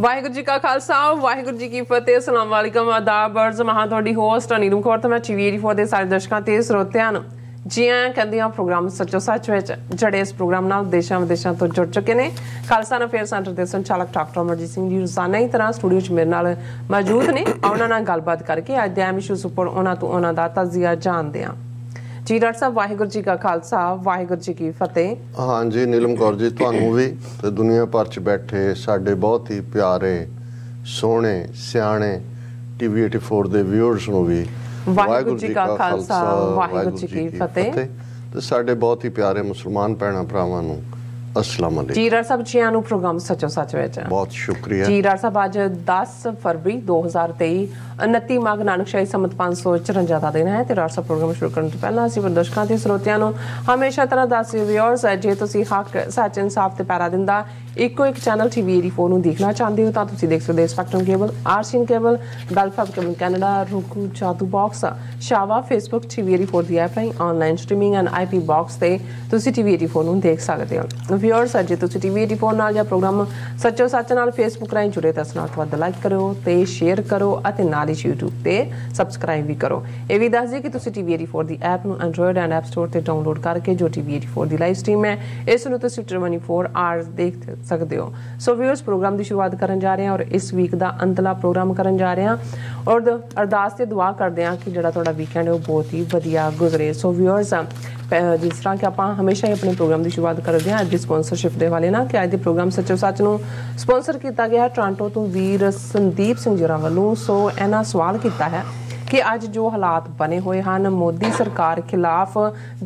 वाहिगुरु जी का खालसा, वाहिगुरु जी की फतेह। अस्सलाम वालेकुम, आदाब। मैं थोड़ी होस्ट अनीरम कौर, तो मैं TV84 के सारे दर्शकों ते स्रोतियां नूं जी आया कहंदी हां। प्रोग्राम सचो सच विच जड़े इस प्रोग्राम नाल देशां विदेशां तो जुड़ चुके ने। खालसा अफेयर सेंटर के संचालक डॉक्टर अमरजीत सिंह जी रोजाना ही तरह स्टूडियो च मेरे नाल मौजूद ने। उन्हां नाल गलबात करके अज दे आम इशूज़ उपर उन्हां तो उन्हां दा तजिया जानदे हां। जी डॉक्टर साहब, वाहिगुरु जी का खालसा, वाहिगुरु जी की फतेह। हाँ जी नीलम कौर जी, थानू भी तो दुनिया भर च बैठे साढ़े बहुत ही प्यारे सोहने सियाने TV84 के व्यूअर्स को भी वाहिगुरु जी का खालसा, वाहिगुरु जी की फतेह। तो साढ़े बहुत ही प्यारे मुसलमान भैन भरावां नू अस्सलाम वालेकुम। जी डॉक्टर साहब जी आनू प्रोग्राम सचो सच विच बहुत शुक्रिया। जी डॉक्टर साहब आज 10 फरवरी 2023 29 माघ नानकशाही संमत 554 का दिन है। तो डॉक्टर साहब प्रोग्राम शुरू करने तो पहला असीं दर्शकों के स्रोतियां नू हमेशा तरह दस व्यूअर्स जे तुसीं हक सच इंसाफ ते पैरा दिंदा इको एक चैनल TV84 नू देखना चाहते हो तो तुसीं देख सकदे spectrum cable, RCN cable, gulf of cable Canada, Roku Jadoo box, शावा, फेसबुक TV84 दी ऐप राहीं online streaming and IP box ते तुसीं TV84 नू देख सकदे हो। व्यूअर्स जे तुसीं TV84 नाल या प्रोग्राम सचो सच नाल फेसबुक राहीं जुड़े तो असनाल तो लाइक करो तो शेयर करो और नाल ही यूट्यूब ते सबसक्राइब भी करो। यह भी दस दिए कि तुसीं TV84 दी ऐप नू एंड्रॉयड एंड ऐप स्टोर ते डाउनलोड करके जो TV84 दी लाइव स्ट्रीम है इस नू तुसीं 24 आवर्स देख सकदे हो। सो व्यूअर्स प्रोग्राम की शुरुआत करन जा रहे हैं और इस वीक दा अंतला प्रोग्राम करन जा रहे हैं और अरदास ते दुआ करदे हां कि जिहड़ा तुहाडा वीकेंड है वह बहुत ही वधिया गुजरे। सो व्यूअर्स जिस तरह कि आप हमेशा ही अपने प्रोग्राम की शुरुआत करते हैं अज की स्पोंसरशिप के हवाले ना कि अज के प्रोग्राम सचो सच नूं स्पोंसर किया गया टोरंटो तो वीर संदीप सिंह जी वालों। सो इन्होंने सवाल किया है कि अज जो हालात बने हुए हैं मोदी सरकार खिलाफ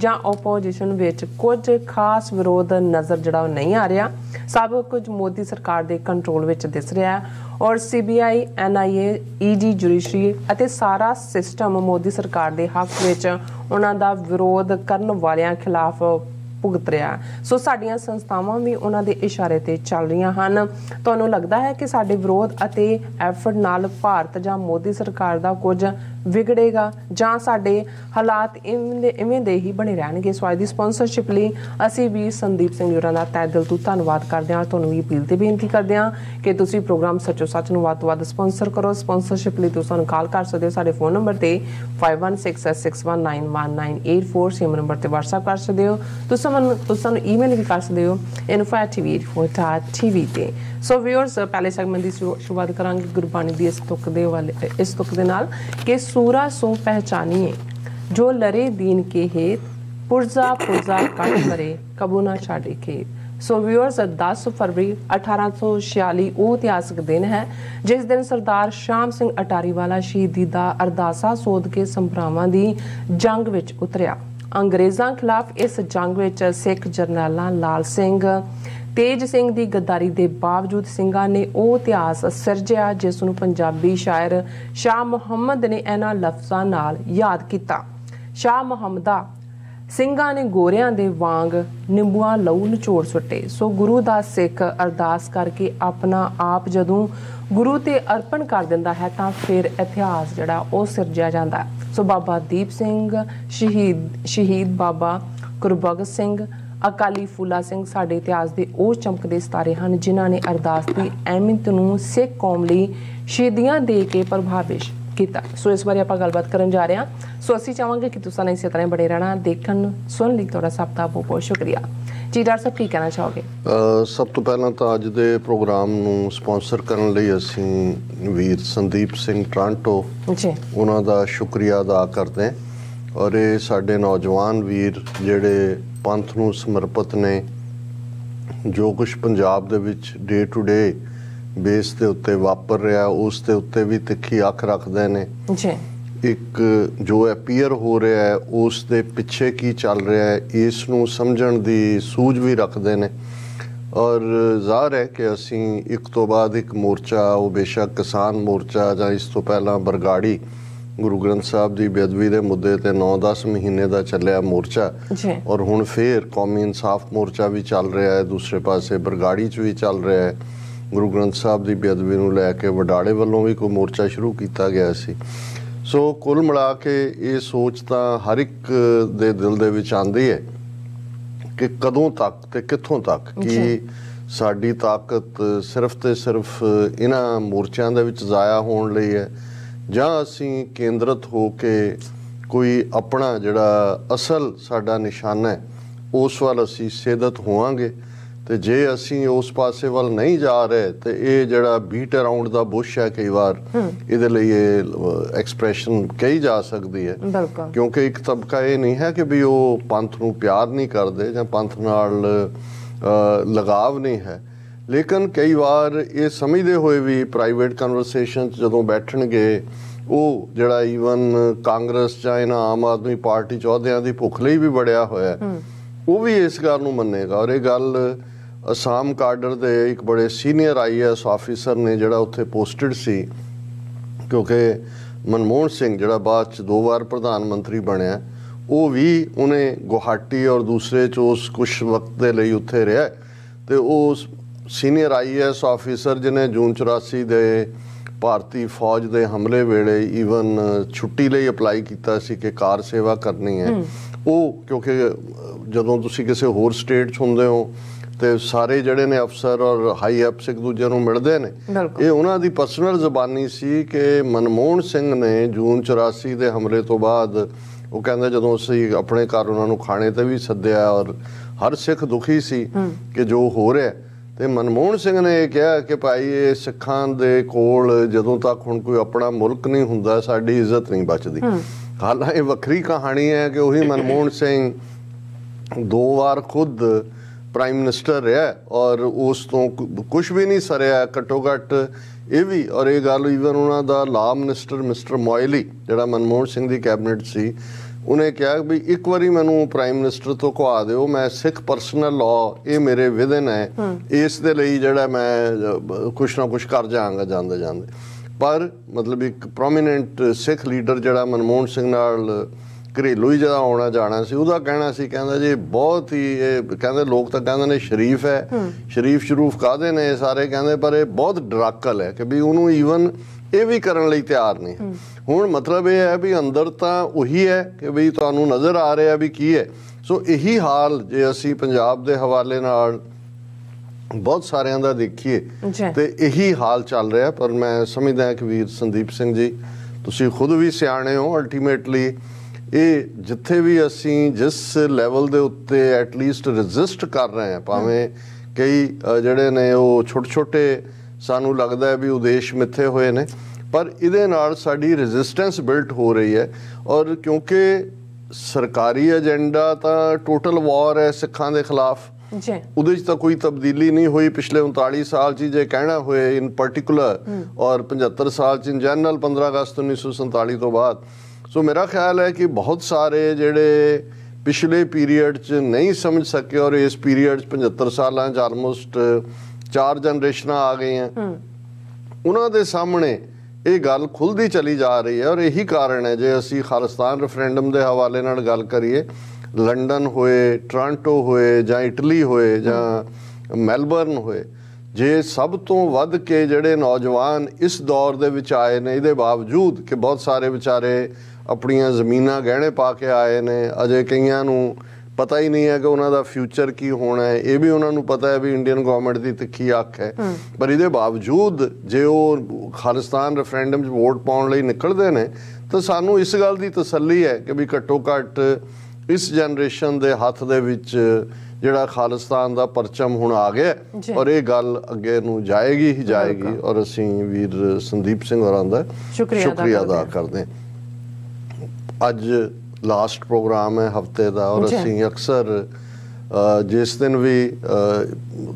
जां ओपोजिशन विच कुछ खास विरोध नज़र जड़ा नहीं आ रहा, सब कुछ मोदी सरकार के कंट्रोल विच दिस रहा है और CBI NIA ED जुडिशरी अते सारा सिस्टम मोदी सरकार के हक विच उन्हां दा विरोध करन वालियां खिलाफ भुगत रहा है। सो साडियां संस्थावां भी उन्हां दे इशारे ते चल रहियां हन। तुहानूं लगदा है कि साडे विरोध अते एफर्ट नाल भारत जां मोदी सरकार दा कुछ ਵਿਗੜੇਗਾ ਜਾਂ ਸਾਡੇ ਹਾਲਾਤ ਇਵੇਂ ਦੇ ਹੀ ਬਣੇ ਰਹਿਣਗੇ? ਸੋ ਅੱਜ ਦੀ ਸਪਾਂਸਰਸ਼ਿਪ ਲਈ ਅਸੀਂ ਵੀ ਸੰਦੀਪ ਸਿੰਘ ਜੀ ਦਾ ਤਹਿ ਦਿਲ ਤੋਂ ਧੰਨਵਾਦ ਕਰਦੇ ਹਾਂ। ਤੁਹਾਨੂੰ ਵੀ ਅਪੀਲ ਤੇ ਬੇਨਤੀ ਕਰਦੇ ਹਾਂ ਕਿ ਤੁਸੀਂ ਪ੍ਰੋਗਰਾਮ ਸੱਚੋ ਸੱਚ ਨੂੰ ਵੱਧ ਤੋਂ ਵੱਧ ਸਪਾਂਸਰ ਕਰੋ। ਸਪਾਂਸਰਸ਼ਿਪ ਲਈ ਤੁਸੀਂ ਸਾਨੂੰ ਕਾਲ ਕਰ ਸਕਦੇ ਹੋ ਸਾਡੇ ਫੋਨ ਨੰਬਰ ਤੇ 5166191984 ਸਿਮ ਨੰਬਰ ਤੇ WhatsApp ਕਰ ਸਕਦੇ ਹੋ। ਤੁਸੀਂ ਸਾਨੂੰ ਈਮੇਲ ਵੀ ਕਰ ਸਕਦੇ ਹੋ info@tv84.tv ਤੇ। ਸੋ ਵਿਊਅਰਸ ਪਹਿਲੇ ਸੈਗਮੈਂਟ ਦੀ ਸ਼ੁਰੂਆਤ ਕਰਾਂਗੇ ਗੁਰਬਾਣੀ ਦੀ ਇਸ ਤੁਕ ਦੇ ਨਾਲ ਕਿ सूरा सो पहचानिए जो लरे दीन के हेत पुरजा पुरजा काट मरे कबू ना छाड़े खेत। सो व्यूअर्स 10 फरवरी 1846 वो इतिहासक दिन है जिस दिन सरदार श्याम सिंह अटारी वाला शहीदी दा अरदासा सोध के संभ्रावां दी जंग विच उतरिया। अंग्रेज़ां खिलाफ इस जंग विच सिख जनरल लाल सिंह तेज सिंह की गद्दारी के बावजूद सिंघा ने वह इतिहास सिरजिया जिसनूं पंजाबी शायर शाह मुहम्मद ने इन्हां लफ्जां नाल याद किया। शाह मुहम्मदा सिंघा ने गोरियां दे वांग निंबुआ लहू निचोड़ सुटे। सो गुरु दा सिख अरदास करके अपना आप जदों गुरु ते अर्पण कर दिंदा है तां फिर इतिहास जिहड़ा वह सिरजिया जांदा। सो बाबा दीप सिंह शहीद बाबा गुरबख्श सिंह अकाली फूला सिंह साडे इतिहास के वह चमकदे सितारे हैं जिन्हां ने अरदास की अहमियत नूं सिख कौम लई शहीदियां दे के प्रभावित किया। सो इस बारे आपां गलबात करन जा रहे हैं। सो असीं चाहांगे कि तुसीं इसे तरह बने रहना। देखण सुणन लई तुहाडा सब दा बहुत बहुत शुक्रिया। जी डॉक्टर साहब की कहना चाहोगे? सब तो पहला तो अज के प्रोग्राम नूं स्पॉन्सर करन लई असीं वीर संदीप सिंह टोरंटो जी उन्हां दा शुक्रिया अदा करदे हां और ये साडे नौजवान वीर जिहड़े पंथ नूं समर्पित ने जो कुछ पंजाब दे विच डे टू डे बेस के उत्ते वापर रहा उस दे उत्ते भी तिखी अख रखते ने। एक जो अपीयर हो रहा है उस दे पिछे की चल रहा है इस नूं समझण दी सूझ भी रखते हैं और ज़ाहिर है कि असी एक तो बाद एक मोर्चा वो बेशक किसान मोर्चा जां इस तो पहला बरगाड़ी गुरु ग्रंथ साहब की बेअदबी के मुद्दे ते 9-10 महीने का चलिया मोर्चा और हुण फिर कौमी इंसाफ मोर्चा भी चल रहा है, दूसरे पासे बरगाड़ी च भी चल रहा है। गुरु ग्रंथ साहब की बेअदबी नूं लैके वडाड़े वल्लों भी कोई मोर्चा शुरू किया गया सी। सो कुल मिला के ये सोच तो हर एक दे दिल दे विच आंदी है कि कदों तक ते कित्थों तक कि ਸਾਡੀ ਤਾਕਤ ਸਿਰਫ ਤੇ ਸਿਰਫ ਇਹਨਾਂ ਮੋਰਚਿਆਂ ਦੇ ਵਿੱਚ ਜ਼ਾਇਆ ਹੋਣ ਲਈ ਹੈ ਜਾਂ ਅਸੀਂ ਕੇਂਦਰਿਤ ਹੋ ਕੇ ਕੋਈ ਆਪਣਾ ਜਿਹੜਾ ਅਸਲ ਸਾਡਾ ਨਿਸ਼ਾਨਾ ਹੈ ਉਸ ਵੱਲ ਅਸੀਂ ਸਿੱਧਤ ਹੋਵਾਂਗੇ। तो जे असी उस पासे वाल नहीं जा रहे तो ये जड़ा बीट अराउंड द बुश है कई बार इहदे लई एक्सप्रैशन कही जा सकती है क्योंकि एक तबका ये नहीं है कि भी वो पंथ नूं प्यार नहीं करते जां पंथ नाल लगाव नहीं है, लेकिन कई बार ये समझते हुए भी प्राइवेट कन्वरसेशन जदों बैठणगे वो जड़ा ईवन कांग्रेस जां इन्हां आम आदमी पार्टी चौधियां दी भुख लई भी बड़िया होया वो भी इस गल नूं मन्नेगा। और ये गल असाम काडर दे एक बड़े सीनियर IAS ऑफिसर ने जिहड़ा उत्थे पोस्टेड सी क्योंकि मनमोहन सिंह जिहड़ा बाद च 2 बार प्रधानमंत्री बनया वो भी उन्हें गुवाहाटी और दूसरे च उस कुछ वक्त दे लई उत्थे रहा ते उस सीनियर IAS ऑफिसर जिन्हें जून 1984 दे भारतीय फौज दे हमले वेले ईवन छुट्टी लई अप्लाई कीता सी कि कार सेवा करनी है वो क्योंकि जदों तुसीं किसी होर स्टेट च हुंदे हो तो सारे जड़े ने अफसर और हाई अप्स एक दूजे नूं मिलदे ने। ये उन्हां दी पर्सनल जबानी सी कि मनमोहन सिंह ने जून 1984 के हमले तो बाद वो कहंदे जदों असीं अपने घर उन्हां नूं खाने ते भी सद्दिया और हर सिख दुखी सी कि जो हो रहा है तो मनमोहन सिंह ने यह कहा कि भाई ये सिखां दे कोल जदों तक हुण कोई अपना मुल्क नहीं हुंदा साडी इज्जत नहीं बचदी। हालांकि वक्री कहानी है कि वही मनमोहन सिंह 2 बार खुद प्राइम मिनिस्टर रहा और उस तो कुछ भी नहीं सरिया घट्टो घट्ट ये भी। और ये गल ईवन उन्होंने दा ला मिनिस्टर मिस्टर मोयली जिहड़ा मनमोहन सिंह दी कैबिनेट सी उन्हें कहा भी एक बारी मैनू प्राइम मिनिस्टर तो घुआ दो मैं सिख परसनल लॉ ये मेरे विधन है इस दे लई जिहड़ा मैं कुछ ना कुछ कर जाऊँगा जाते जाते। पर मतलब एक प्रोमीनेंट सिख लीडर जिहड़ा मनमोहन सिंह नाल घरेलू ही जरा आना जाना सी उहदा कहना सी कहंदा जी बहुत ही कहंदे लोग तो कहंदे ने शरीफ है शरीफ शरूफ कहदे ने सारे कहंदे पर ये बहुत डराकल है कि भी उहनूं ईवन ये भी करने लई तैयार नहीं है। हुण मतलब यह है भी अंदर तो उही है कि भी तुहानूं नज़र आ रहा भी की है। सो यही हाल जे असी पंजाब दे हवाले नाल बहुत सारियां दा देखिए तो यही हाल चल रहा। पर मैं समझदा कि वीर संदीप सिंह जी तुसीं खुद भी सियाणे हो अल्टीमेटली ये जिथे भी असी जिस लैवल के उत्ते एटलीस्ट रजिस्ट कर रहे हैं भावें कई जड़े ने वो छोटे छोटे सानू लगता है भी उद्देश्य मिथे हुए ने पर इहदे नाल साडी रजिस्टेंस बिल्ट हो रही है। और क्योंकि सरकारी एजेंडा तो टोटल वॉर है सिखां दे खिलाफ उहदे च तां कोई तब्दीली नहीं हुई पिछले 39 साल च जे कहना होए इन पर्टिकुलर और 75 साल च इन जनरल 15 अगस्त 1947 तो बाद। सो मेरा ख्याल है कि बहुत सारे जेडे पिछले पीरियड च नहीं समझ सके और इस पीरियड 75 साल आलमोस्ट 4 जनरेशन आ गई हैं उन्हां दे सामने ये गल खुलती चली जा रही है। और यही कारण है जे असी खालिस्तान रेफरेंडम के हवाले नाल गल करिए लंडन होए टोरांटो होए जां इटली होए जां मेलबर्न होए जे सब तो वध के जड़े नौजवान इस दौर दे विच आए ने इहदे बावजूद कि बहुत सारे बेचारे अपनियां जमीनां गहणे पा के आए ने अजे कईयां नूं पता ही नहीं है कि उन्होंने फ्यूचर की होना है ये भी उन्होंने पता है भी इंडियन गवर्नमेंट की तिखी अख है पर इसके बावजूद जे वो खालिस्तान रेफरेंडम च वोट पाने लई निकलते हैं तो सानू इस गल की तसल्ली है कि भी घट्टो घट्ट इस जनरेशन के हथ दे विच जिहड़ा खालिस्तान का परचम हुण आ गया और ये गल अगे नूं जाएगी ही जाएगी। और असीं वीर संदीप सिंह होरां दा शुक्रिया अदा करदे हां। अज लास्ट प्रोग्राम है हफ्ते का और असी अक्सर जिस दिन भी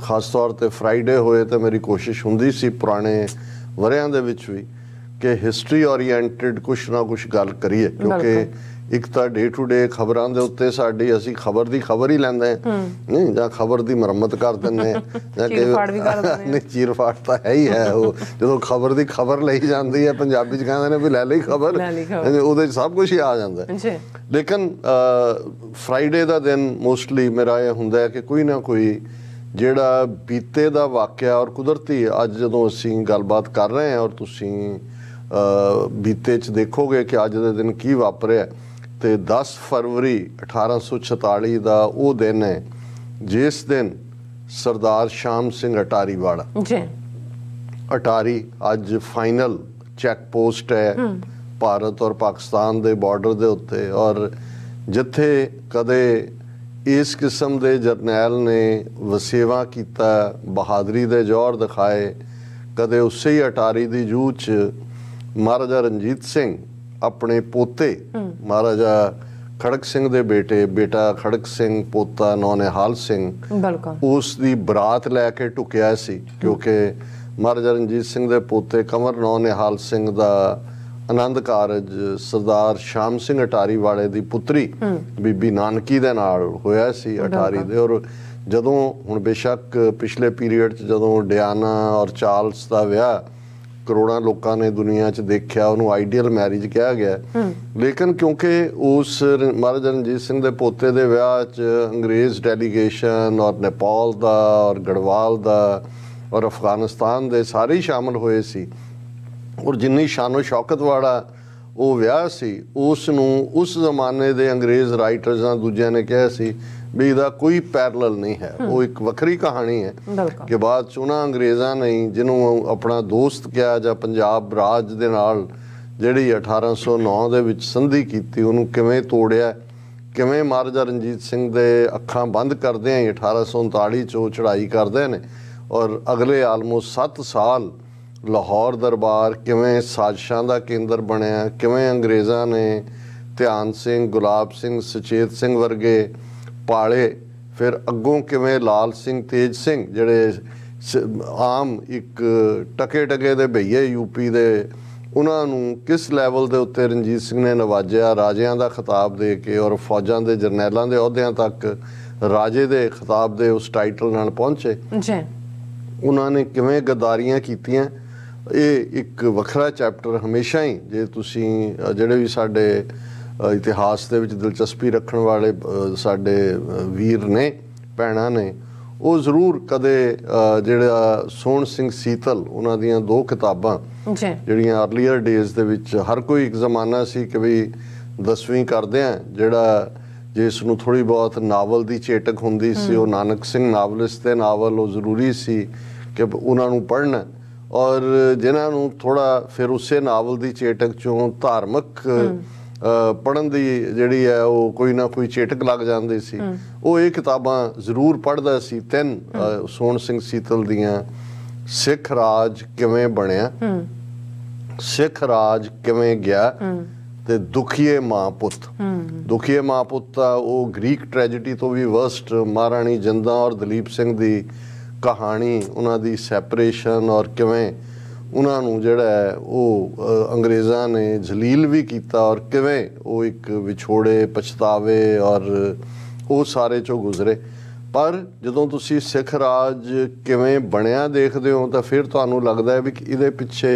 खास तौर पर फ्राइडे होए तो मेरी कोशिश हुंदी सी पुराने वरियां दे विच भी कि हिस्टरी ओरिएंटेड कुछ ना कुछ गल करिए क्योंकि एक तो डे टू डे खबरों के उत्ते साड़ी असी खबर की खबर ही लेंदे नहीं जां खबर की मरम्मत कर देंगे नहीं चीर फाड़ तो है ही है वो जो खबर की खबर लई जाती है पंजाबी च कहते हैं भी लै ली खबर उहदे च सब कुछ ही आ जाता है। लेकिन फ्राइडे का दिन मोस्टली मेरा यह हुंदा है कि कोई ना कोई जिहड़ा बीते दा वाकिया और कुदरती अज जदों असी गलबात कर रहे हैं और तुसीं बीते च देखोगे कि अज दे दिन की वापरिया तो 10 फरवरी 1846 का वो दिन है जिस दिन सरदार श्याम सिंह अटारी वाड़ा। अटारी आज फाइनल चेक पोस्ट है भारत और पाकिस्तान के बॉर्डर के उत्ते, और जिथे कदे इस किस्म के जरनैल ने वसेवा किया, बहादुरी के जोर दिखाए, कदे उसे ही अटारी की जूह च महाराजा रणजीत सिंह अपने पोते महाराजा खड़क सिंह दे बेटा खड़क सिंह पोता नौनिहाल सिंह उस दी बरात लैके टुकिया सी, क्योंकि महाराजा रणजीत सिंह दे पोते कंवर नौनिहाल सिंह दा आनंद कारज सरदार श्याम सिंह अटारी वाले दी पुत्री बीबी नानकी दे नाल होया सी अटारी दे। और जदों हुण बेशक पिछले पीरियड च जदों डियाना और चार्ल्स दा विआह करोड़ों लोगों ने दुनिया च देखा, उन्होंने आइडियल मैरिज कहा गया, लेकिन क्योंकि उस महाराजा रणजीत सिंह दे पोते दे विआह च अंग्रेज़ डेलीगेशन और नेपाल दा और गढ़वाल दा और अफगानिस्तान दे सारे शामिल होए सी, और जिन्नी शानो शौकत वाला वो विआह सी, उसनूं उस जमाने दे अंग्रेज़ राइटर्स दूजे ने कहा सी भी इहदा कोई पैरल नहीं है, वो एक वक्री कहानी है कि बाद च उन्हां अंग्रेज़ां ने जिन्हों अपना दोस्त कहा जां पंजाब राज दे नाल जिहड़ी 1809 दे विच संधि कीती उन्हूं किवें तोड़िया, किवें महाराजा रणजीत सिंह दे अखां बंद करदे 1839 च चढ़ाई करदे ने और अगले आलमोस्ट 7 साल लाहौर दरबार किवें साजिशां दा केंद्र बनिया, किवें अंग्रेज़ां ने ध्यान सिंह गुलाब सिंह सुचेत सिंह वर्गे पाले, फिर अगों किवें लाल सिंह तेज सिंह जिहड़े आम एक टके टके दे भईए यूपी दे उन्हां नूं किस लैवल दे उत्ते रणजीत सिंह ने नवाजिया, राजियां दा खिताब दे के और फौजां दे जरनैलां दे अहुदियां तक राजे दे खिताब दे उस टाइटल नाल पहुंचे, उन्हां ने किवें गद्दारियां कीतियां। ਇਹ ਇੱਕ ਵੱਖਰਾ ਚੈਪਟਰ ਹਮੇਸ਼ਾ ਹੀ ਜੇ ਤੁਸੀਂ ਜਿਹੜੇ ਵੀ ਸਾਡੇ ਇਤਿਹਾਸ ਦੇ ਵਿੱਚ ਦਿਲਚਸਪੀ ਰੱਖਣ ਵਾਲੇ ਸਾਡੇ ਵੀਰ ਨੇ ਭੈਣਾਂ ਨੇ ਉਹ ਜ਼ਰੂਰ ਕਦੇ ਜਿਹੜਾ ਸੋਹਣ ਸਿੰਘ ਸੀਤਲ ਉਹਨਾਂ ਦੀਆਂ 2 ਕਿਤਾਬਾਂ ਜਿਹੜੀਆਂ ਅਰਲੀਅਰ ਡੇਜ਼ ਦੇ ਵਿੱਚ ਹਰ ਕੋਈ ਇੱਕ ਜ਼ਮਾਨਾ ਸੀ ਕਿ ਵੀ 10ਵੀਂ ਕਰਦੇ ਆ ਜਿਹੜਾ ਜਿਸ ਨੂੰ ਥੋੜ੍ਹੀ ਬਹੁਤ ਨਾਵਲ ਦੀ ਚੇਟਕ ਹੁੰਦੀ ਸੀ ਉਹ ਨਾਨਕ ਸਿੰਘ ਨਾਵਲਿਸਟ ਦੇ ਨਾਵਲ ਉਹ ਜ਼ਰੂਰੀ ਸੀ ਕਿ ਉਹਨਾਂ ਨੂੰ ਪੜ੍ਹਨਾ, और जिन्होंने थोड़ा फिर उस नावल की चेटक चों धार्मिक पढ़न की जी है वो कोई ना कोई चेटक लग जाती सी, वो ये किताबां जरूर पढ़ता सी। 3 सोहन सिंह सीतल दियाँ सिख राज किवें बनिया, सिख राज किवें गया ते दुखिए माँ पुत, दुखिए माँ पुत का वो ग्रीक ट्रैजेडी तो भी वर्स्ट महाराणी जिंदा और दलीप सिंह दी कहानी उन्हां दी सैपरेशन और किवें उन्हां नूं जिहड़ा है वो अंग्रेज़ां ने जलील भी किया और किवें वो एक विछोड़े पछतावे और वो सारे चो गुजरे। पर जदों तुसीं सिख राज किवें बनिया देखदे हो तो फिर तुहानूं लगदा है भी इहदे पिछे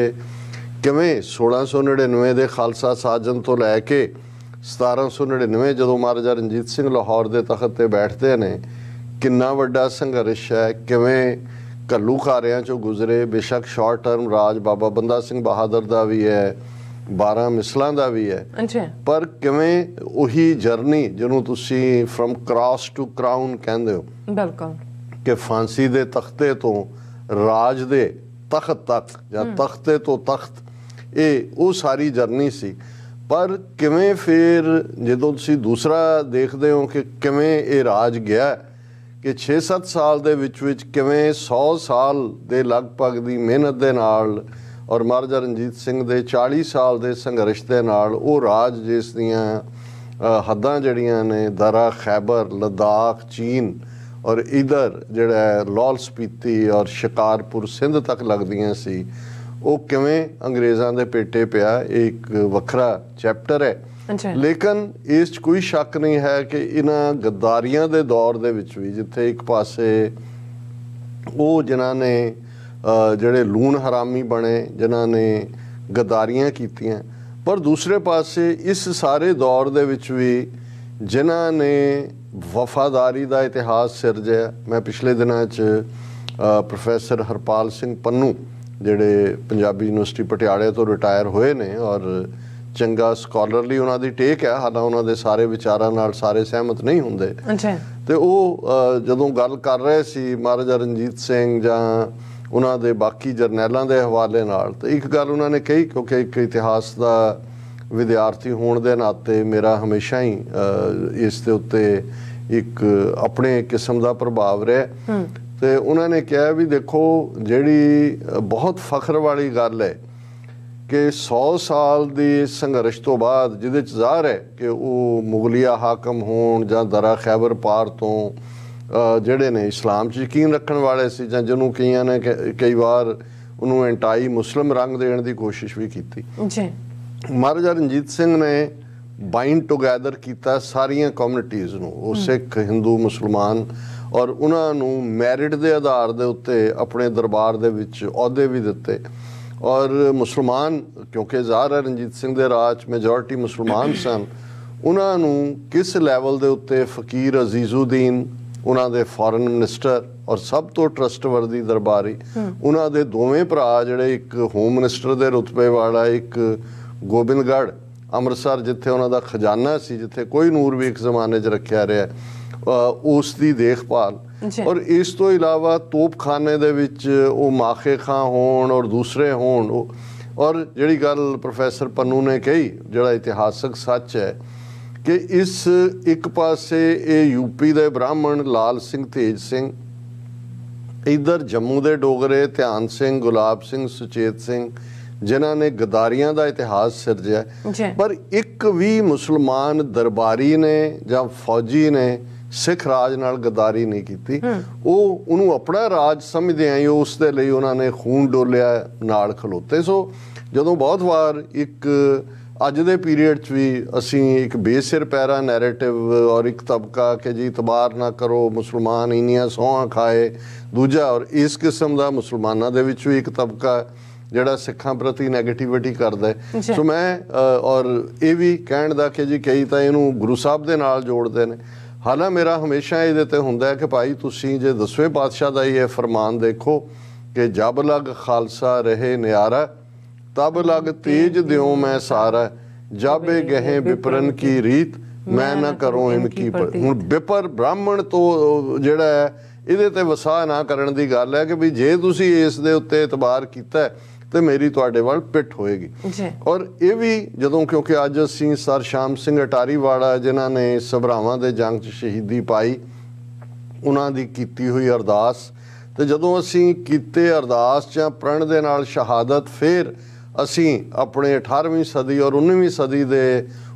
किवें 1699 के खालसा साजन तो लैके 1799 जदों महाराजा रणजीत सिंह लाहौर के तखत ते बैठते ने किन्ना वड्डा संघर्ष है, किवें घल्लू खारियां चो गुजरे। बेशक शॉर्ट टर्म राज बाबा बंदा सिंह बहादुर का भी है, 12 मिसलां का भी है, पर किवें उही जर्नी जिन्हों तुसी फ्रॉम क्रॉस टू क्राउन कहते हो कि फांसी दे तख्ते तो राज दे तख्त तक या तख्ते तो तख्त, ये वो सारी जर्नी सी। पर किवें फिर जदों तुसी दूसरा देखते हो कि किवें ये राज गया कि 6-7 साल दे विच विच किवें 100 साल दे लगभग दी मेहनत दे नाल और महाराजा रणजीत सिंह दे 40 साल दे संघर्ष दे नाल वो राज जिस दियां हद्दां जड़ियां ने दरा खैबर लद्दाख चीन और इधर जिहड़ा लाहौल स्पीति और शिकारपुर सिंध तक लगदियां सी वो किवें अंग्रेज़ां दे पेटे पिया, एक वखरा चैप्टर है। लेकिन इस कोई शक नहीं है कि इन्हां गद्दारियां दे दौर दे विच भी जिथे एक पासे वो जिन्हां ने जिहड़े लूण हरामी बने जिन्हां ने गद्दारियां कीतियां, पर दूसरे पासे इस सारे दौर दे विच भी जिन्हां ने वफादारी दा इतिहास सिरजिया। मैं पिछले दिनां च प्रोफैसर हरपाल सिंह पन्नू जिहड़े पंजाबी यूनिवर्सिटी पटियाले तो रिटायर होए ने और चंगा स्कॉलरली उन्होंने टेक है, हालांकि उन्होंने सारे विचारों सारे सहमत नहीं होंगे, तो वह जो गल कर रहे सी महाराजा रणजीत सिंह उन्हां दे बाकी जरनैलों के हवाले नाल, तो एक गल उन्होंने कही क्योंकि एक इतिहास का विद्यार्थी होने के नाते मेरा हमेशा ही इस दे उत्ते एक अपने किस्म का प्रभाव रहा। तो उन्होंने कहा भी देखो जिहड़ी बहुत फख्र वाली गल है कि 100 साल की संघर्ष तो बाद जिहदे च ज़ाहिर है कि वह मुगलिया हाकम होण जां दरा खैबर पार तो जिहड़े ने इस्लाम च यकीन रखण वाले सी जां जिन्हों कईयां ने कई बार उन्होंने एंटाई मुस्लिम रंग देण दी कोशिश भी की। महाराजा रणजीत सिंह ने बाइंड टुगैदर किया सारिया कम्यूनिटीज़ नूं, वो सिख हिंदू मुसलमान, और उन्होंने मैरिट के आधार के उत्ते अपने दरबार दे विच अहदे भी दिते। और मुसलमान क्योंकि ज़ाहिर है रणजीत सिंह दे राज मेजोरिटी मुसलमान सन, उन्होंने किस लैवल के उत्ते फकीर अजीजुद्दीन उन्होंने फॉरन मिनिस्टर और सब तो ट्रस्टवर्दी दरबारी उन्होंने दोवें भरा जिहड़े एक होम मिनिस्टर के रुतबे वाला एक गोबिंदगढ़ अमृतसर जिथे उन्होंने खजाना सी जिथे कोई नूर भी एक जमाने च रखा रहा उसकी देखभाल, और इस तो इलावा तोपखाने दे विच वो माखे खां होण और दूसरे होण। और जिहड़ी गल प्रोफैसर पन्नू ने कही जिहड़ा इतिहासक सच है कि इस एक पासे ये यूपी के ब्राह्मण लाल सिंह तेज सिंह, इधर जम्मू के डोगरे ध्यान सिंह गुलाब सिंह सुचेत सिंह जिन्हों ने गद्दारियां का इतिहास सिरजया, पर एक भी मुसलमान दरबारी ने या फौजी ने सिख राज नाल गद्दारी नहीं की। वो उन्होंने अपना राज समझदे ही उसके लिए उन्होंने खून डोलिया नाल खलोते। सो जदों बहुत बार एक अज दे पीरियड च भी असी एक बेसिर पैरा नैरेटिव और एक तबका कि जी इतबार ना करो मुसलमान इनिया सौं खाए दूजा, और इस किस्म का मुसलमाना दे विच भी एक तबका जिहड़ा सिखां प्रति नैगेटिविटी करदा है। सो मैं और ये भी कहण दा कि जी कई तां इहनूं गुरु साहब दे नाल जोड़दे ने, हालां मेरा हमेशा इहदे ते हुंदा है कि भाई तुसीं जे दसवें पातशाह दा ये फरमान देखो कि जब लग खालसा रहे न्यारा तब लग तेज दियो मैं सारा जाबे गहे विपरन की रीत मैं ना करूं इनकी पर। हुण विपर ब्राह्मण तो जिहड़ा है इहदे ते वसाह ना करन दी गल है कि भी जे तुसीं इस दे उत्ते इतबार कीता है ते मेरी तुहाडे वाल पिट होएगी। और ये भी जदों क्योंकि अज असीं सर श्याम सिंह अटारी वाला जिन्हां ने सभरावां दे जंग च शहीदी पाई उन्हां दी कीती होई अरदास, ते जदों असीं कीते अरदास जां प्रण दे नाल शहादत फेर असी अपने 18वीं सदी और 19वीं सदी के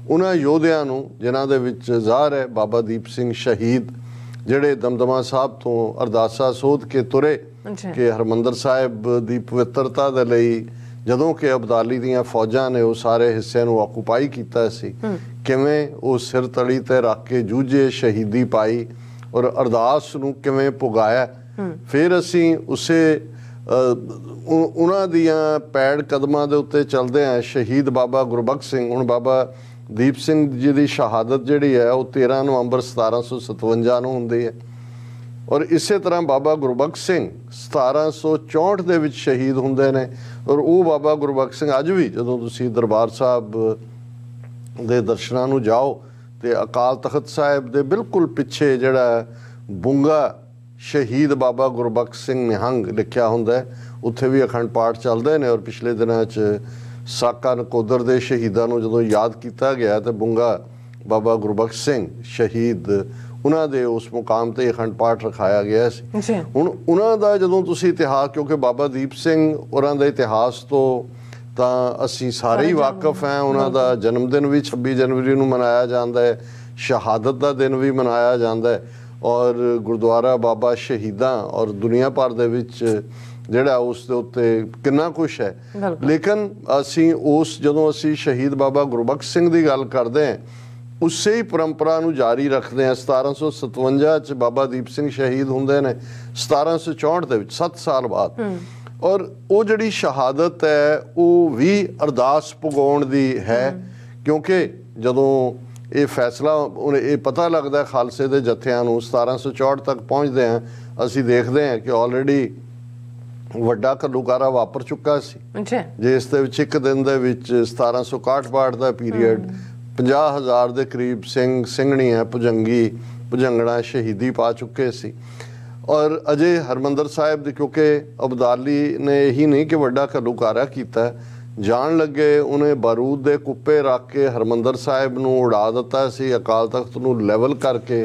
उन्होंने योद्धियां नूं जिन्हां दे विच ज़ाहिर है बाबा दीप सिंह शहीद जिहड़े दमदमा साहब तो अरदासा सोध के तुरे कि हरमंदर साहिब की पवित्रता दे लई जदों के अब्दाली दीयां फौजां ने वो सारे हिस्से नूं आकुपाई कीता सी, किवें वो सिर तली ते रख के जूझे शहीदी पाई और अरदास नूं किवें पुगाया। फिर असी उसे उन्हां दियां पैड़ कदमां दे उत्ते चलदे हैं शहीद बाबा गुरबख्श सिंह। हुण बाबा दीप सिंह जी दी शहादत जिहड़ी है वो 13 नवंबर 1757 नूं हुंदी है, और इसे तरह बाबा गुरबख्श सिंह 1764 दे विच शहीद हुंदे ने। और वो बाबा गुरबख्श सिंह अज भी जदों तुसीं दरबार साहब दे दर्शनां नूं जाओ ते अकाल तखत साहिब दे बिल्कुल पिछे जिहड़ा बुंगा शहीद बाबा गुरबख्श सिंह निहंग लिखिया हुंदा है, उत्थे भी अखंड पाठ चलते हैं। और पिछले दिनों साका नकोदर के शहीदों को जदों याद किया गया तो बुंगा बाबा गुरबख्श सिंह शहीद उन्हां दे उस मुकाम पर अखंड पाठ रखाया गया है। हुण उन्हां दा जदों तुसीं इतिहास क्योंकि बाबा दीप सिंह उन्हां दे इतिहास तो असीं सारे ही वाकफ हैं, उन्हां दा जन्मदिन भी 26 जनवरी नूं मनाया जाता है, शहादत का दिन भी मनाया जाता है, और गुरुद्वारा बाबा शहीदा और दुनिया भर दे विच जिहड़ा उस दे उत्ते कितना कुछ है। लेकिन असी उस जदों असी शहीद बाबा गुरबख्श सिंह की गल करते हैं उसे ही परंपरा नूं जारी रखते हैं। 1757 च बाबा दीप सिंह शहीद हुंदे ने, 1764 दे विच 7 साल बाद, और वो जिहड़ी शहादत है वो भी अरदास पुगाउण दी है क्योंकि जदों ये फैसला ये पता लगता है खालसे के जत्थियां नूं 1764 तक पहुँचते हैं असी देखते हैं कि ऑलरेडी वड्डा घल्लूकारा वापर चुका सी जिस दे विच एक दिन दे विच 1761-62 का पीरियड 50,000 के करीब सिंह सिंघणियां भुजंगी ਭੁਜੰਗਣਾ ਸ਼ਹੀਦੀ ਪਾ ਚੁੱਕੇ ਸੀ और अजय हरमंदर साहब दे क्योंकि अब्दाली ने यही नहीं कि वड्डा घलूकारा किया जान लगे उन्हें बारूद के कुप्पे रख के हरमंदर साहब नूं उड़ा दिता सी अकाल तख्त नूं लैवल करके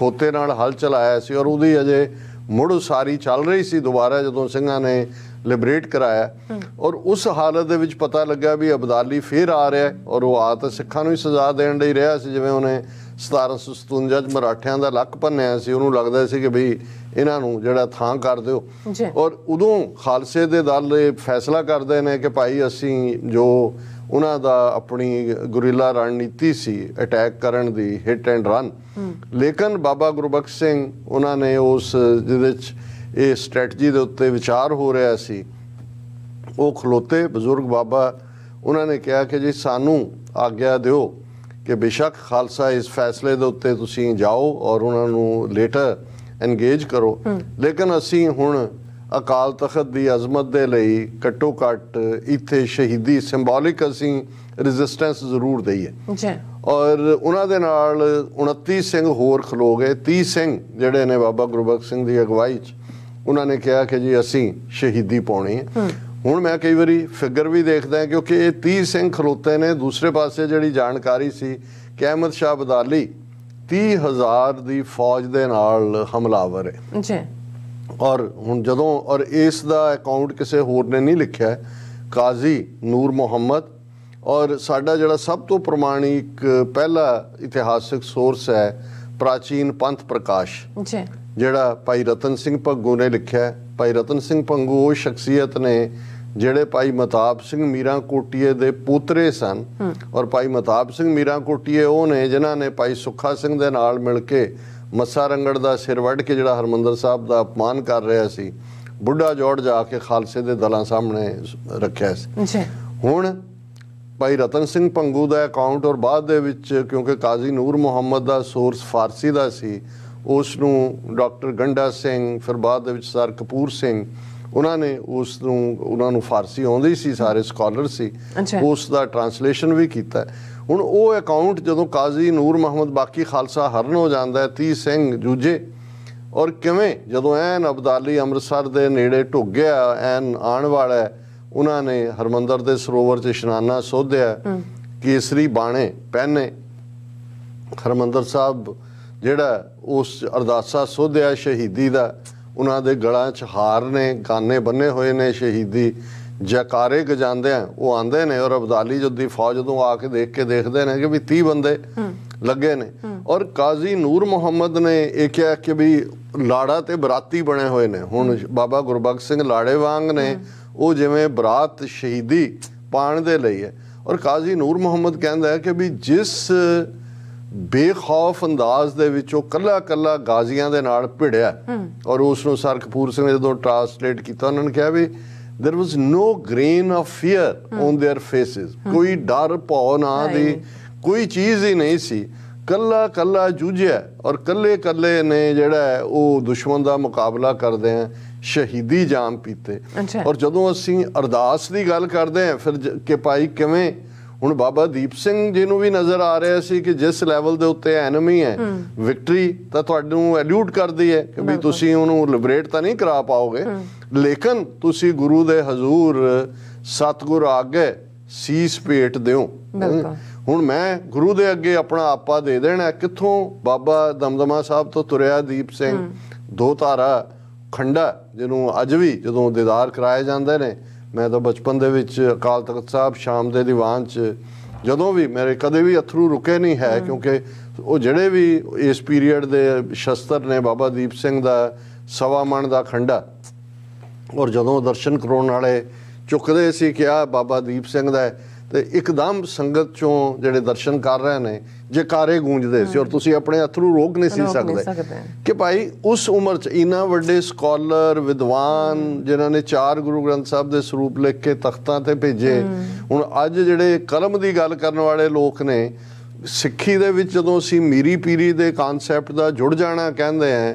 खोते नाल हल चलाया सी और उहदी अजे मुड़ सारी चल रही सी दोबारा जदों सिंघां ने लिबरेट कराया और उस हालत दे विच पता लग्या भी अब्दाली फिर आ रहा है और वो आ तो सिखां नूं ही सजा देण लई रहा सी जिवें उन्हें 1757 च मराठियां दा लक भन्निया सी उहनूं लगदा सी कि भी इन्हां नूं जिहड़ा थां कर दिओ और उदों खालसे दे दल फैसला करदे ने कि भाई असीं जो उन्हां दा अपनी गुरिल्ला रणनीति सी अटैक करन दी हिट एंड रन लेकिन बाबा गुरबख्श सिंह उन्हां ने उस जिहदे च ये स्ट्रैटजी के उत्ते विचार हो रहा सी वो खलोते बजुर्ग बाबा उन्होंने कहा कि जी सानू आग्या दो कि बेशक खालसा इस फैसले के उत्ते तुसीं जाओ और उन्होंने लेटर एनगेज करो लेकिन असी हुण अकाल तख्त की अजमत दे लई घट्टो घट इत्थे शहीदी सिंबॉलिक असी रेजिस्टेंस जरूर दईए और उन्होंने 29 सिंह होर खलो गए 30 सिंह जिहड़े ने बाबा गुरबख्श सिंह की अगवाई उन्होंने कहा कि जी असी शहीदी पानी है हूँ मैं कई बार फिगर भी देखता है क्योंकि ये 30 सिंह खलोते ने दूसरे पास जी जानकारी सी कि अहमद शाह अब्दाली 30,000 की फौज के नाल हमलावर है और हूँ जदों और इसका अकाउंट किसी होर ने नहीं लिखा काजी नूर मुहम्मद और साडा जिहड़ा सब तो प्रमाणिक पहला इतिहासिक सोर्स है प्राचीन पंथ प्रकाश जिहड़ा भाई रतन सिंह पंगू ने लिखा है। भाई रतन सिंह पंगू वो शख्सियत ने जिहड़े भाई मताब सिंह मीरा कोटीए दे पोतरे सन और भाई मताब सिंह मीरा कोटीए वो ने जिन्हां ने भाई सुखा सिंह दे नाल मिल के मस्सा रंगड़ दा सिर वढ़ के जिहड़ा हरमंदर साहब दा अपमान कर रहा सी बुढ़ा जोड़ जाके खालसे दे दलां सामने रखिया सी। हुण भाई रतन सिंह पंगू दा अकाउंट और बाद दे विच क्योंकि काजी नूर मुहम्मद दा सोर्स फारसी दा सी उसनूं डॉक्टर गंडा सिंह फिर बाद दे विच सर कपूर सिंह उन्होंने उसनूं उन्होंने फारसी आउंदी सी सारे स्कॉलर सी उसका ट्रांसलेशन भी किया। हुण वो अकाउंट जदों काजी नूर मुहम्मद बाकी खालसा हरन हो जाता है 30 सिंह जूझे और किवें जदों ऐन अब्दाली अमृतसर के नेड़े ढुक गया ऐन आने वाला है उन्होंने हरमंदर के सरोवर च इशनाना सोधिया केसरी बाणे पहने हरमंदर साहब जिहड़ा उस अरदासा सोधिया शहीदी का उन्होंने गलों च हार ने गाने बने हुए ने शहीदी जयकारे गजांदे वो आंदे ने और अब्दाली जदी फौज तो आके देख के देखते हैं कि भी 30 बंदे लगे ने और काजी नूर मुहम्मद ने यह कहा कि भी लाड़ा तो बराती बने हुए ने हुण बाबा गुरबख्श सिंह लाड़े वांग ने वो जिमें बरात शहीदी पाने के लिए है और काजी नूर मुहम्मद कहता है कि भी जिस बेखौफ अंदाज दे विचों कला कला गाजियां दे नाल भिड़िया और उसनों सर कपूर सिंह ने जो ट्रांसलेट किया उन्होंने कहा भी there was no grain of fear on their faces कोई डर भौ ना दी कोई चीज़ ही नहीं सी कला कला जूझिया और कले कले ने जिहड़ा है वो दुश्मन का मुकाबला करदे हैं शहीदी जाम पीते और जदों असीं अरदास की गल करते हैं फिर कि भाई किवें हुण बाबा दीप सिंह जी नूं भी नज़र आ रहा सी कि जिस लैवल के उत्ते एनमी है विक्ट्री तो तुहानूं एल्यूट करती है कि भी तुसीं उहनूं लिबरेट तो नहीं करा पाओगे लेकिन तुसीं गुरु दे हजूर सतगुर आगे सीस पेट दिओ। हुण मैं गुरु दे अगे अपना आपा दे देना कित्थों बाबा दमदमा साहब तो तुरया दीप सिंह दो तारा खंडा जिन्हों अज भी जदों दीदार कराए जाते हैं मैं तो बचपन के विच अकाल तख्त साहब शाम के दीवान च जदों भी मेरे कदे भी अथरू रुके नहीं है क्योंकि वो जड़े भी इस पीरियड के शस्त्र ने बाबा दीप सिंह दा सवा मन का खंडा और जदों दर्शन कराने वाले चुकते सी कि आ बाबा दीप सिंह दा तो एकदम संगत चों जिहड़े दर्शन कर रहे हैं जयकारे गूंजते सी और तुसीं अपने अथरू रोक नहीं सी सकदे कि भाई उस उम्र च इन्ना वड्डे स्कॉलर विद्वान जिन्हां ने 4 गुरु ग्रंथ साहब दे सरूप लिख के तख्तां ते भेजे हुण अज जिहड़े कलम दी गल करन वाले लोक ने सिक्खी दे विच जदों असीं मीरी पीरी दे कॉन्सैप्ट दा जुड़ जाना कहंदे हैं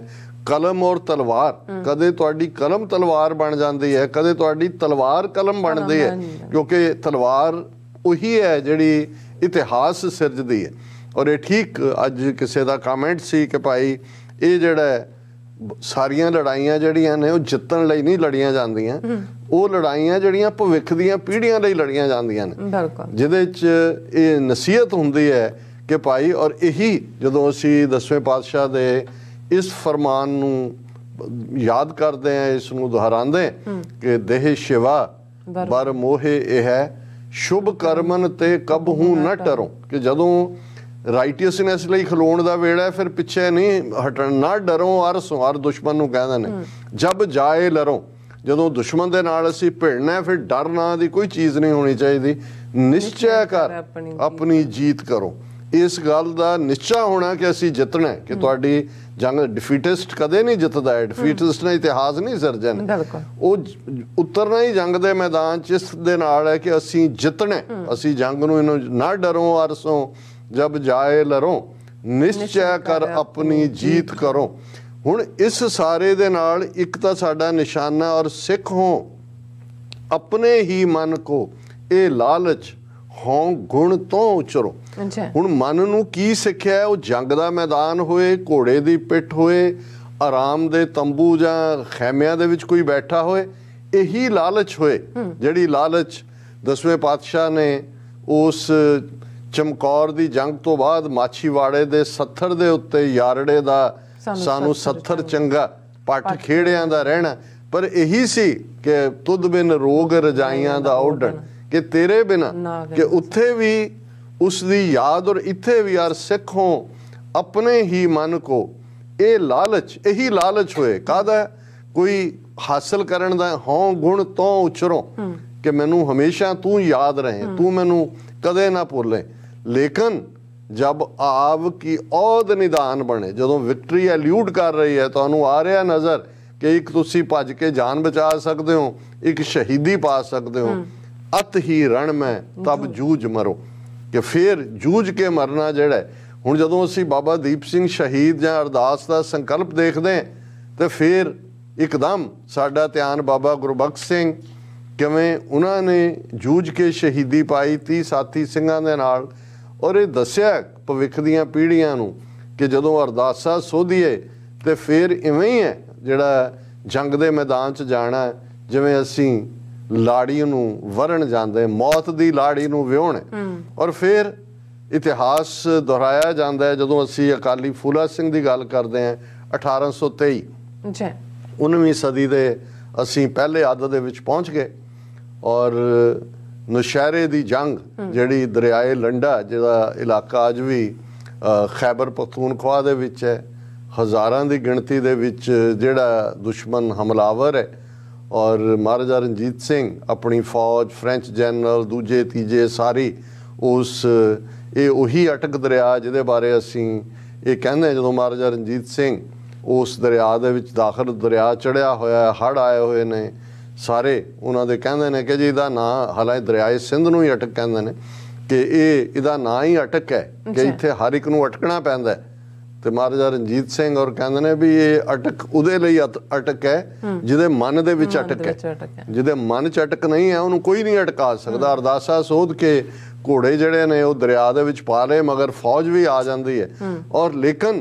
कलम और तलवार कदे तुहाडी कलम तलवार बन जांदी है कदे तुहाडी तलवार कलम बनदी है क्योंकि तलवार ਉਹੀ ਹੈ ਜਿਹੜੀ ਇਤਿਹਾਸ ਸਿਰਜਦੀ ਹੈ और ये ठीक अज किसी का कमेंट सी कि भाई ये जड़ा सारियां लड़ाइयां जड़ियां ने जितन लई नहीं लड़ियां जांदियां, वो लड़ाइयां जड़ियां भविख दीयां पीढ़ियां लई लड़ियां जांदियां ने, जिहदे च ये नसीहत हुंदी है कि भाई। और यही जदों असी 10वें पातशाह दे इस फरमान नूं याद करते हैं, इस नूं दोहरांदे कि देह शिवा बर मोहे यह है शुभ कर्मन ते कबहू न डरो, कि जदों राइटियसनेस लई खलोण दा वेड़ा है फिर पिछे नहीं हटण, ना डरो हर सो हर दुश्मन नूं कहंदे ने, जब जाए लड़ो, जदों दुश्मन दे नाल असीं भिड़ना फिर डर ना दी कोई चीज़ नहीं होनी चाहिए। निश्चय कर अपनी जीत करो, इस गल का निश्चय होना कि असीं जितना है, कि तुहाडी जंग डिफीटिस्ट कदे नहीं जितदा है, डिफीटिस्ट ने इतिहास नहीं सर्जन, वो उतरना ही जंग के मैदान च इस दे नाल है कि असीं जितना, असीं जंग नूं इहनूं ना डरो अरसों जब जाए लड़ो, निश्चय कर अपनी जीत करो। हुण इस सारे दे नाल एक तां साडा निशाना और सिख हो अपने ही मन को ये लालच हों गुण तो उचरो। हुण मन नूं की सिखिया, वो जंग दा मैदान होए, घोड़े दी पिट होए, आराम दे तंबू जां खैमियां दे विच कोई बैठा होए, यही लालच होए जिहड़ी लालच 10वें पातशाह ने उस चमकौर दी जंग तो बाद माछीवाड़े दे सत्थर दे उत्ते यारड़े दा सानू सत्थर चंगा पट खेड़ियां दा रहना, पर यही सी कि तुद बिन रोग रजाइयां दा उडण, कि तेरे बिना, कि उत्थे भी उसकी याद और इत्थे भी यार सिखों अपने ही मन को ये लालच, यही लालच होए कादा कोई हासिल करन दा हों गुण तो उचरो, कि मैनू हमेशा तू याद रहे, तू मैनू कदे ना भुले। लेकिन जब आव की औद निदान बने, जदों विक्ट्री एल्यूड कर रही है तो आ रहा नज़र कि एक तुसी भज के जान बचा सकते हो, एक शहीदी पा सकते हो, अत ही रण में तब जूझ मरो, कि फिर जूझ के मरना जोड़ा है। हुण जदों असी बाबा दीप सिंह शहीद जां अरदास का संकल्प देखते हैं तो फिर एकदम साडा ध्यान बाबा गुरबख्श सिंह किवें उन्होंने जूझ के शहीदी पाई ती साथी सिंघां दे नाल, और ये दस्या भविख दीआं पीढ़ियां नूं कि जदों अरदासा सोधीए तो फिर इवें ही है जिहड़ा जंग दे मैदान च जाना है, जिवें असीं लाड़ी नूं वरण जांदे, मौत दी लाड़ी नूं व्योण। और फिर इतिहास दोहराया जांदा है जदों असीं अकाली फूला सिंह दी गल करदे हां, 1823 जी 19वीं सदी दे असीं पहले अद्ध दे विच पहुंच गए, और नौशहरे की जंग जी दरियाए लंडा जिहदा इलाका अज भी खैबर पख्तूनख्वा दे विच है, हज़ारां की गिणती दे विच जिहड़ा दुश्मन हमलावर है, और महाराजा रणजीत सिंह अपनी फौज फ्रेंच जनरल दूजे तीजे सारी उस ये उही अटक दरिया जिहदे बारे असी ये कहंदे जदों महाराजा रणजीत सिंह उस दरिया दे विच दाखल दरिया चढ़िया होया है, हड़ आए हुए ने सारे उन्होंने कहते हैं कि जी इहदा नां हालांकि दरियाए सिंध नूं ही अटक कहते हैं कि इहदा नां ही अटक है कि इत्थे हर एक नूं अटकना पैंदा है। तो महाराजा रणजीत सिंह और कहते हैं भी ये अटक उहदे लई अटक है जिहदे मन दे विच अटक है, जिहदे मन च अटक नहीं है उन्होंने कोई नहीं अटका सकता। अरदासा सोध के घोड़े जिहड़े ने वो दरिया दे विच पा लए, मगर फौज भी आ जाती है। और लेकिन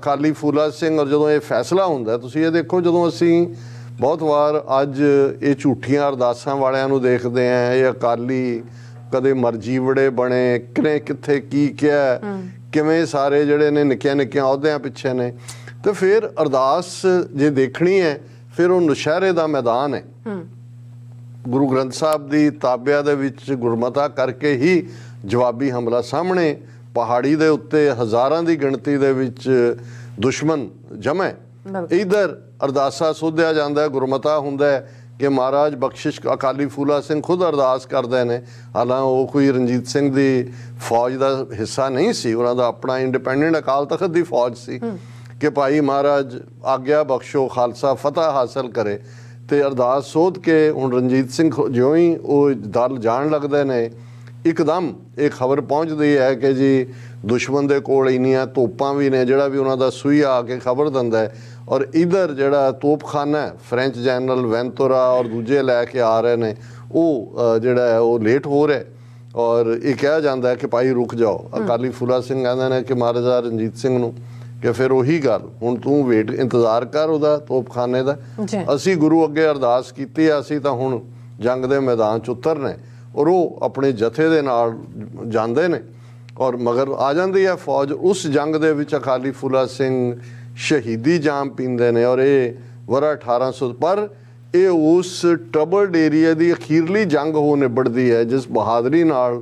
अकाली फूला सिंह और जदों ये फैसला हुंदा तुसीं ये देखो जदों असीं बहुत बार अज ये झूठिया अरदासा वालियां नूं देखते हैं, ये अकाली कदे मरजीवड़े बने, किने किथे की क्या किवें सारे जिहड़े ने निक्कियां निक्कियां अहुदियां पिछे ने। तो फिर अरदास जे देखनी है फिर वो नौशहरे का मैदान है, गुरु ग्रंथ साहब की ताबिया दे विच गुरमता करके ही जवाबी हमला सामने पहाड़ी दे उत्ते हज़ारां की गिणती दे विच दुश्मन जमे, इधर अरदासा सोधिया जाता है, गुरमता हुंदा है कि महाराज बख्शिश। अकाली फूला सिंह खुद अरदास करते हैं, हालांकि वो कोई रणजीत सिंह की फौज का हिस्सा नहीं सी, उन्हों का अपना इंडिपेंडेंट अकाल तखत की फौज सी कि भाई महाराज आग्या बख्शो खालसा फतह हासिल करे। तो अरदास सोध के हुण रणजीत सिंह ज्यों ही वो दल जान लगते हैं, एकदम ये खबर पहुँचती है कि जी दुश्मन दे कोल इनियां तोपां भी ने, जिहड़ा भी उन्हां दा सुई आके खबर दिंदा है। और इधर जिहड़ा तोपखाना है फ्रेंच जनरल वैंतोरा और दूजे लैके आ रहे हैं, वो जिहड़ा है वो लेट हो रहा है। और ये कहा जाता है कि भाई रुक जाओ। अकाली फूला सिंह कहते हैं कि महाराजा रणजीत सिंह नूं कि फिर वही गल हुण तू वेट इंतजार कर उहदा तोपखाने दा। असी गुरु अगे अरदास कीती असी तां हुण जंग दे मैदान च उतरने और वो अपने जथे दे नाल जांदे ने और मगर आ जाती है फौज। उस जंग दे विच अकाली फूला सिंह शहीदी जाम पींदे ने और ये वरा 1800 पर ये उस ट्रबल्ड एरिया की अखीरली जंग हो निबड़ती है जिस बहादुरी नाल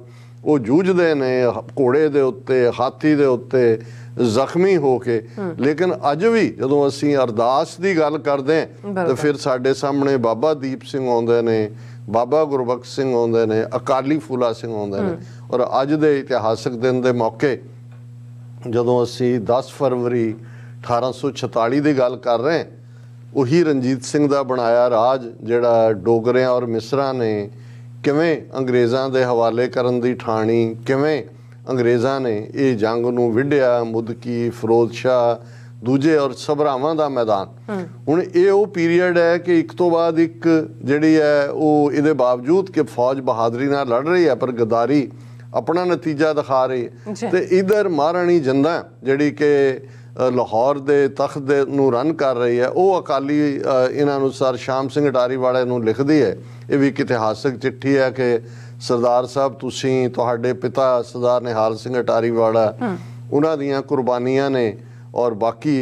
वो जूझते ने घोड़े दे उत्ते हाथी दे उत्ते ਜ਼ਖਮੀ ਹੋ ਕੇ। ਲੇਕਿਨ ਅੱਜ ਵੀ ਜਦੋਂ ਅਸੀਂ ਅਰਦਾਸ ਦੀ ਗੱਲ ਕਰਦੇ ਹਾਂ ਤਾਂ ਫਿਰ ਸਾਡੇ ਸਾਹਮਣੇ ਬਾਬਾ ਦੀਪ ਸਿੰਘ ਆਉਂਦੇ ਨੇ, ਬਾਬਾ ਗੁਰਬਖਸ਼ ਸਿੰਘ ਆਉਂਦੇ ਨੇ, ਅਕਾਲੀ ਫੂਲਾ ਸਿੰਘ ਆਉਂਦੇ ਨੇ। ਔਰ ਅੱਜ ਦੇ ਇਤਿਹਾਸਕ ਦਿਨ ਦੇ ਮੌਕੇ ਜਦੋਂ ਅਸੀਂ 10 ਫਰਵਰੀ 1846 ਦੀ ਗੱਲ ਕਰ ਰਹੇ ਹਾਂ, ਉਹੀ ਰਣਜੀਤ ਸਿੰਘ ਦਾ ਬਣਾਇਆ ਰਾਜ ਜਿਹੜਾ ਡੋਗਰਿਆਂ ਔਰ ਮਿਸਰਾਂ ਨੇ ਕਿਵੇਂ ਅੰਗਰੇਜ਼ਾਂ ਦੇ ਹਵਾਲੇ ਕਰਨ ਦੀ ठाणी, ਕਿਵੇਂ अंग्रेज़ा ने यह जंग नूं विढ़िया। मुदकी, फरोज शाह, दूजे और सबरावां दा मैदान। हुण ये वो पीरियड है कि एक तो बाद एक जिहड़ी है वो इहदे बावजूद कि फौज बहादुरी नाल लड़ रही है पर गद्दारी अपना नतीजा दिखा रही है। तो इधर महाराणी जिंदा जिहड़ी कि लाहौर दे तख्त दे नूं रन कर रही है, वो अकाली इन्हां अनुसार शाम सिंह अटारी वाले नूं लिखदी है। ये भी एक इतिहासक चिट्ठी है कि सरदार साहब तुसीं तुहाडे पिता सरदार निहाल सिंह अटारी वाला उन्हां दीयां कुर्बानियां ने और बाकी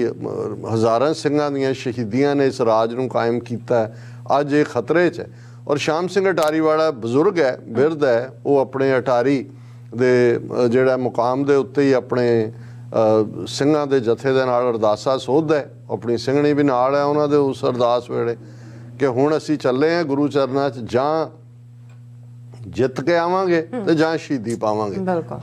हज़ारां सिंघां दीयां शहीदियां ने इस राज नूं कायम कीता है। अज ये खतरे च है। और शाम सिंह अटारी वाला बजुर्ग है, बिरद है, वो अपने अटारी दे जिहड़ा मुकाम दे उत्ते ही अपने ਸਿੰਘਾਂ ਦੇ ਜਥੇ ਦੇ ਨਾਲ ਅਰਦਾਸਾ ਸੋਧ ਹੈ। ਆਪਣੀ ਸਿੰਘਣੀ ਵੀ ਨਾਲ ਹੈ ਉਹਨਾਂ ਦੇ ਉਸ ਅਰਦਾਸ ਵੇਲੇ ਕਿ ਹੁਣ ਅਸੀਂ ਚੱਲੇ ਹਾਂ ਗੁਰੂ ਚਰਨਾਂ 'ਚ, ਜਾਂ ਜਿੱਤ ਕੇ ਆਵਾਂਗੇ ਤੇ ਜਾਂ ਸ਼ਹੀਦੀ ਪਾਵਾਂਗੇ,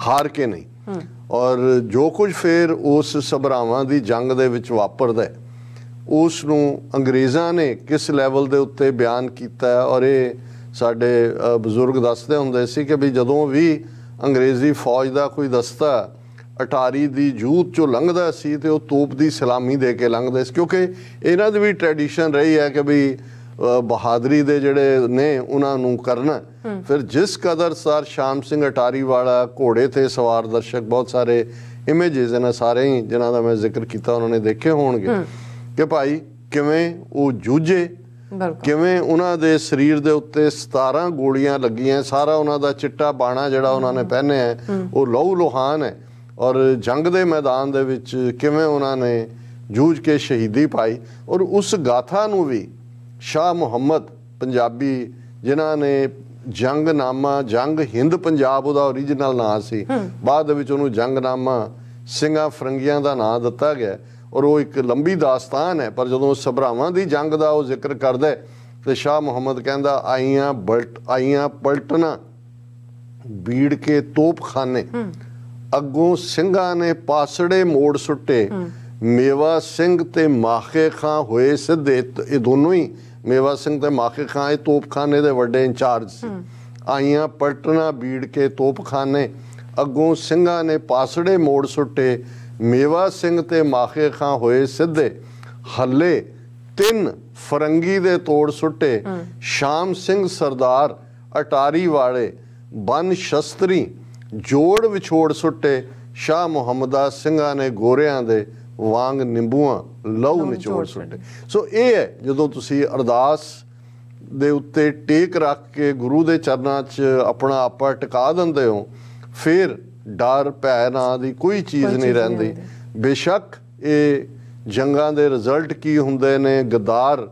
ਹਾਰ ਕੇ ਨਹੀਂ। ਔਰ ਜੋ ਕੁਝ ਫਿਰ ਉਸ ਸਭਰਾਵਾਂ ਦੀ ਜੰਗ ਦੇ ਵਿੱਚ ਵਾਪਰਦਾ ਉਸ ਨੂੰ ਅੰਗਰੇਜ਼ਾਂ ਨੇ ਕਿਸ ਲੈਵਲ ਦੇ ਉੱਤੇ ਬਿਆਨ ਕੀਤਾ। ਔਰ ਇਹ ਸਾਡੇ ਬਜ਼ੁਰਗ ਦੱਸਦੇ ਹੁੰਦੇ ਸੀ ਕਿ ਵੀ ਜਦੋਂ ਵੀ ਅੰਗਰੇਜ਼ੀ ਫੌਜ ਦਾ ਕੋਈ ਦਸਤਾ अटारी दी जूत चो लंघता सी तो तोप की सलामी दे के लंघते, क्योंकि इन्हां दी भी ट्रैडिशन रही है कि भी बहादुरी दे जिहड़े ने उन्हां नूं करना। फिर जिस कदर सर शाम सिंह अटारी वाला घोड़े ते सवार, दर्शक बहुत सारे इमेजिज ने सारे ही जिन्हां दा मैं जिक्र किया उन्होंने देखे होणगे कि भाई किवें वो जूझे, किवें उन्हां दे शरीर दे उत्ते 17 गोलियां लगियां, सारा उन्हां दा चिट्टा बाणा जिहड़ा उन्हां ने पहने है वो लहू लुहान है। और जंग दे मैदान दे विच किवें उन्होंने जूझ के शहीदी पाई। और उस गाथा नूं भी शाह मुहम्मद पंजाबी जिन्हां ने जंगनामा, जंग हिंद पंजाब उहदा ओरिजिनल नाम सी, बाद विच उहनूं जंगनामा सिंघां फरंगियां दा नाम दित्ता गया। और वो एक लंबी दास्तान है पर जदों सभरावां दी जंग दा वो जिक्र करदा तो शाह मुहम्मद कहंदा आइयां पलटना बीड़ के तोपखाने, अगों सिंघा ने पासड़े मोड़ सुट्टे, मेवा सिंह ते माखे खां होए सिद्धे। ये दोनों ही मेवा सिंह ते माखे खां ये तोपखाने दे वड्डे इंचार्ज सी। आइयां पलटना बीड़ के तोपखाने, अगों सिंघा ने पासड़े मोड़ सुट्टे, मेवा सिंह ते माखे खां होए सिद्धे। हले 3 फरंगी दे तोड़ सुट्टे, शाम सिंह सरदार अटारी वाले बन शस्त्री जोड़ विछोड़ सुट्टे। शाह मुहम्मदा सिंघा ने गोरियां दे वांग निंबूआ लहू निचोड़ सुट्टे। सो ये है जदों तुसी अरदास दे उत्ते टेक रख के गुरु दे चरनां च अपना आपा टिका दिंदे हो, फिर डर भय ना दी कोई चीज़ नहीं रहिंदी। बेशक ये जंगां दे रिजल्ट की हुंदे ने, गद्दार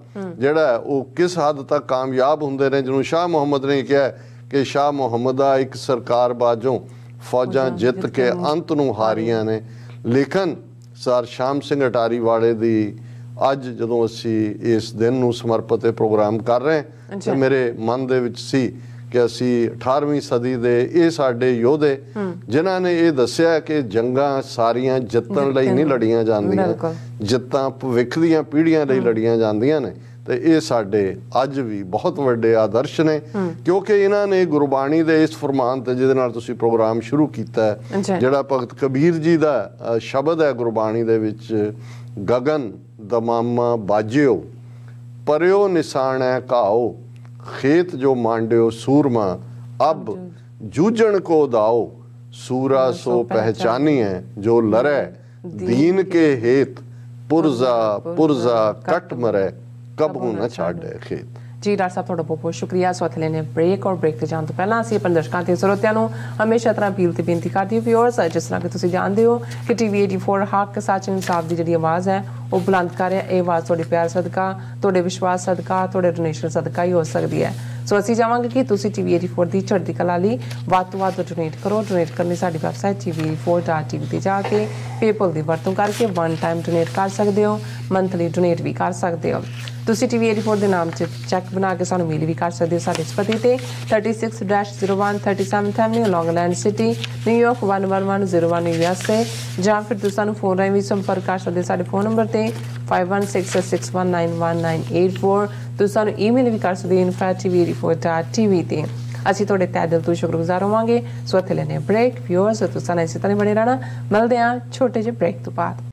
जिहड़ा वो किस हद तक कामयाब हुंदे ने, जिन्हों शाह मुहम्मद ने कहा कि शाह मुहम्मदा एक सरकार बाजों फौजा जित के अंत नूं हारियां ने। लेकिन सर शाम सिंह अटारी वाले दी अज जदों असी इस दिन नूं समर्पित प्रोग्राम कर रहे हैं तो मेरे मन दे विच सी कि असी 18वीं सदी दे ये साडे योधे जिन्हां ने ये दस्सिआ कि जंगां सारियां जितण लई नहीं लड़ियां जांदियां, जित्तां भविख दीआं पीढ़ियां लई लड़ियां जांदियां ने। तो ये साढ़े अज भी बहुत वड्डे आदर्श ने, क्योंकि इन्होंने गुरबाणी दे इस फरमान ते जिहदे नाल तुसीं प्रोग्राम शुरू किया है, जिहड़ा भगत कबीर जी का शब्द है गुरबाणी दे विच, गगन दमामा बाजियो परयो निशान है घाओ, खेत जो मांडियो सूरमा, अब जूझन को दाओ सूरा सो पहचानी है, जो लड़े दीन के हेत पुरजा पुरजा कट मरे कबू न छाड़े खेत। जी डॉक्टर साहब थोड़ा बहुत बहुत शुक्रिया। सो इत्थे लैने ब्रेक और ब्रेक से जाने तो पहला असं दर्शकों के स्रोत्यां हमेशा इस तरह अपील से बेनती करती हूँ व्यूअर्स, जिस तरह कि तुम जानते हो कि TV 84 हक सच इंसाफ की जी आवाज़ है वह बुलंद कर रहा है। ये आवाज़ थोड़े प्यार सदका, थोड़े विश्वास सदका, थोड़े डोनेशन सदका ही हो सकती है। सो असीं चाहांगे कि तुसीं TV 84 की चढ़ती कला लई वध तों वध डोनेट करो। डोनेट करने साडी वैबसाइट TV84.tv ते जाके पेपल की वरतों करके वन टाइम डोनेट कर सकते हो, मंथली डोनेट भी कर सकते हो। तुसीं TV84 के नाम से चैक बना के सानूं मेल भी कर सकते हो। साडे इस पते ते 36-01 37th Avenue Long Island city New York 11101 USA जां फिर तुसीं सानूं फोन राहीं भी संपर्क कर सकते हो। साडे फोन नंबर ते 5166191984 तो सानू ईमेल भी कर सकते info@tv84.tv ते। असीं तुहाडे तहे दिल तों शुक्रगुजार होवांगे। सो इत्थे लैने ब्रेक व्यूअर्स, तुसीं इसी तरह बने रहना। मिलदे आं छोटे जे ब्रेक तो बाद।